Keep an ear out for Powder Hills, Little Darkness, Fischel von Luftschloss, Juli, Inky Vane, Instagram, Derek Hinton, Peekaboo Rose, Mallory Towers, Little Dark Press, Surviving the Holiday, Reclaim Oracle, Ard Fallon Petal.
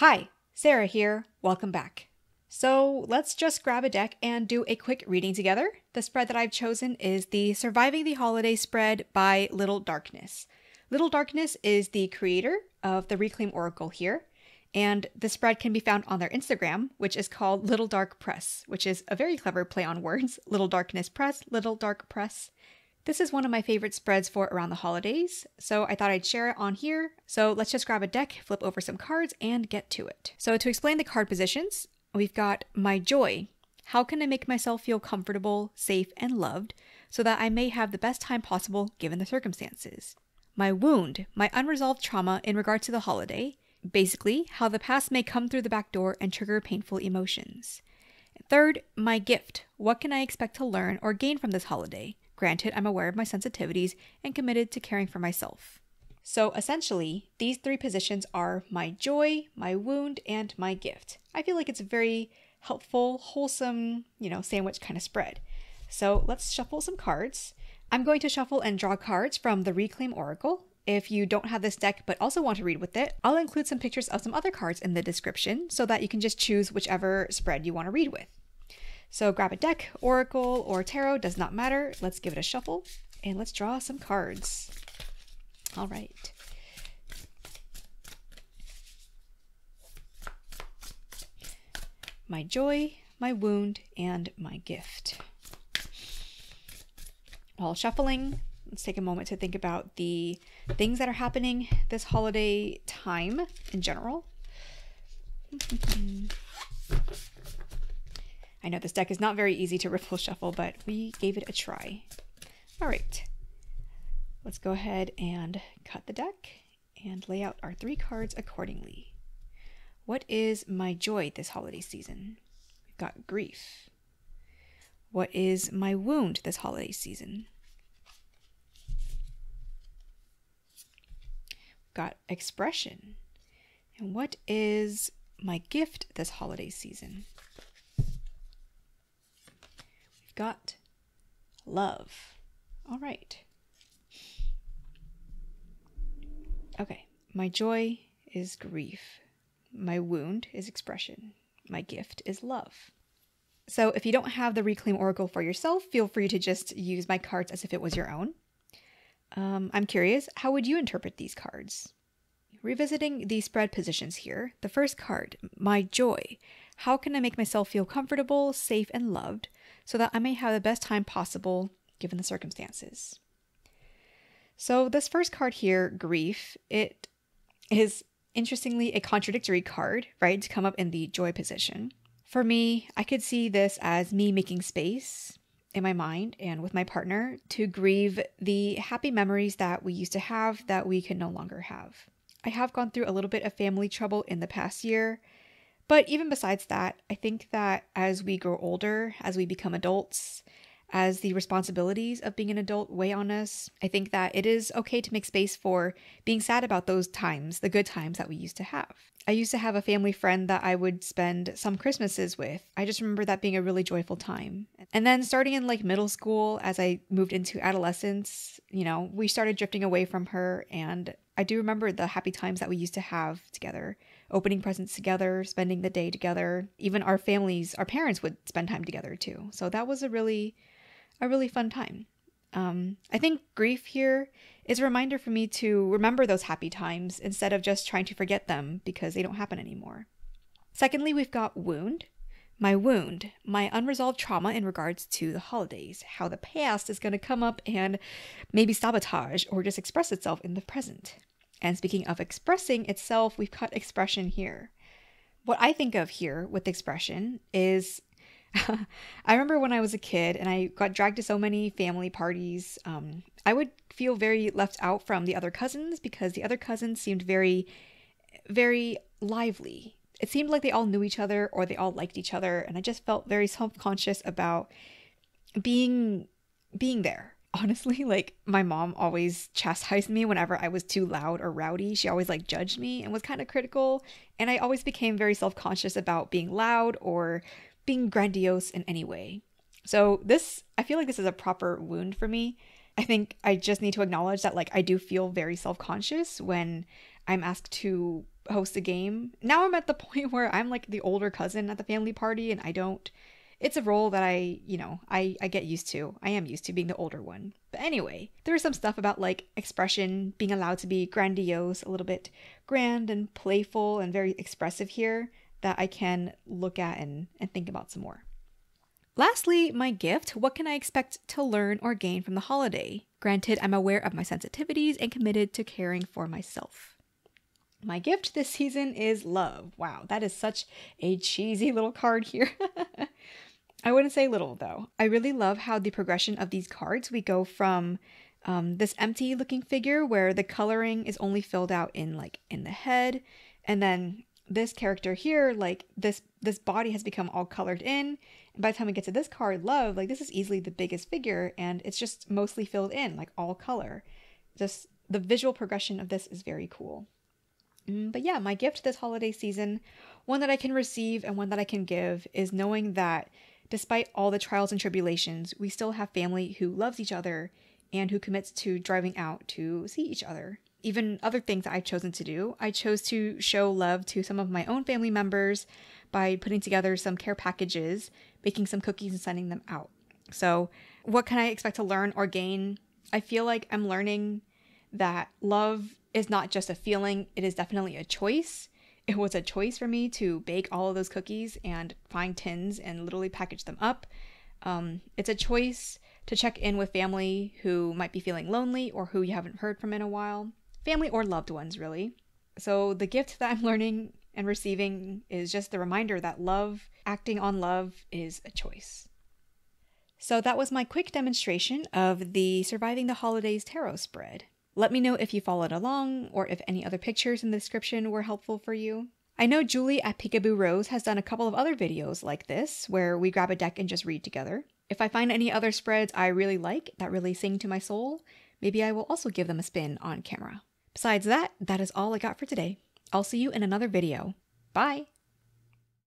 Hi, Sarah here. Welcome back. So let's just grab a deck and do a quick reading together. The spread that I've chosen is the Surviving the Holiday spread by Little Darkness. Little Darkness is the creator of the Reclaim Oracle here, and the spread can be found on their Instagram, which is called Little Dark Press, which is a very clever play on words. Little Darkness Press, Little Dark Press. This is one of my favorite spreads for around the holidays, so I thought I'd share it on here. So let's just grab a deck, flip over some cards, and get to it. So to explain the card positions, we've got My Joy. How can I make myself feel comfortable, safe, and loved so that I may have the best time possible given the circumstances? My Wound. My unresolved trauma in regard to the holiday. Basically, how the past may come through the back door and trigger painful emotions. Third, my gift. What can I expect to learn or gain from this holiday? Granted, I'm aware of my sensitivities and committed to caring for myself. So essentially, these three positions are my joy, my wound, and my gift. I feel like it's a very helpful, wholesome, sandwich kind of spread. So let's shuffle some cards. I'm going to shuffle and draw cards from the Reclaim Oracle. If you don't have this deck but also want to read with it, I'll include some pictures of some other cards in the description so that you can just choose whichever spread you want to read with. So grab a deck, oracle, or tarot, does not matter. Let's give it a shuffle and let's draw some cards. All right. My joy, my wound, and my gift. While shuffling, let's take a moment to think about the things that are happening this holiday time in general. I know this deck is not very easy to riffle shuffle, but we gave it a try. All right, let's go ahead and cut the deck and lay out our three cards accordingly. What is my joy this holiday season? We've got grief. What is my wound this holiday season? Got expression. And what is my gift this holiday season? We've got love. All right. Okay. My joy is grief. My wound is expression. My gift is love. So if you don't have the Reclaim Oracle for yourself, feel free to just use my cards as if it was your own. I'm curious, how would you interpret these cards? Revisiting the spread positions here, the first card, my joy. How can I make myself feel comfortable, safe, and loved so that I may have the best time possible given the circumstances? So this first card here, grief, it is interestingly a contradictory card, right, to come up in the joy position. For me, I could see this as me making space in my mind and with my partner to grieve the happy memories that we used to have that we can no longer have. I have gone through a little bit of family trouble in the past year, but even besides that, I think that as we grow older, as we become adults, as the responsibilities of being an adult weigh on us, I think that it is okay to make space for being sad about those times, the good times that we used to have. I used to have a family friend that I would spend some Christmases with. I just remember that being a really joyful time. And then starting in like middle school, as I moved into adolescence, we started drifting away from her. And I do remember the happy times that we used to have together, opening presents together, spending the day together. Even our families, our parents would spend time together too. So that was a really fun time. I think grief here is a reminder for me to remember those happy times instead of just trying to forget them because they don't happen anymore. Secondly, we've got wound. My wound, my unresolved trauma in regards to the holidays, how the past is going to come up and maybe sabotage or just express itself in the present. And speaking of expressing itself, we've got expression here. What I think of here with expression is I remember when I was a kid and I got dragged to so many family parties, I would feel very left out from the other cousins because the other cousins seemed very, very lively. It seemed like they all knew each other or they all liked each other, and I just felt very self-conscious about being there. Honestly, like my mom always chastised me whenever I was too loud or rowdy. She always like judged me and was kind of critical, and I always became very self-conscious about being loud or being grandiose in any way. So this, I feel like this is a proper wound for me. I think I just need to acknowledge that like I do feel very self-conscious when I'm asked to host a game. Now I'm at the point where I'm like the older cousin at the family party, and I don't, it's a role that I get used to. I am used to being the older one. But anyway, there's some stuff about like expression, being allowed to be grandiose, a little bit grand and playful and very expressive here that I can look at and think about some more. Lastly, my gift, what can I expect to learn or gain from the holiday? Granted, I'm aware of my sensitivities and committed to caring for myself. My gift this season is love. Wow, that is such a cheesy little card here. I wouldn't say little though. I really love how the progression of these cards, we go from this empty looking figure where the coloring is only filled out in the head, and then this character here, like this body has become all colored in. And by the time we get to this card, love, like this is easily the biggest figure and it's just mostly filled in, like all color. Just the visual progression of this is very cool. But yeah, my gift this holiday season, one that I can receive and one that I can give, is knowing that despite all the trials and tribulations, we still have family who loves each other and who commits to driving out to see each other. Even other things that I've chosen to do, I chose to show love to some of my own family members by putting together some care packages, baking some cookies, and sending them out. So what can I expect to learn or gain? I feel like I'm learning that love is not just a feeling, it is definitely a choice. It was a choice for me to bake all of those cookies and find tins and literally package them up. It's a choice to check in with family who might be feeling lonely or who you haven't heard from in a while. Family or loved ones, really. So the gift that I'm learning and receiving is just the reminder that love, acting on love, is a choice. So that was my quick demonstration of the Surviving the Holidays tarot spread. Let me know if you followed along or if any other pictures in the description were helpful for you. I know Julie at Peekaboo Rose has done a couple of other videos like this where we grab a deck and just read together. If I find any other spreads I really like that really sing to my soul, maybe I will also give them a spin on camera. Besides that, that is all I got for today. I'll see you in another video. Bye!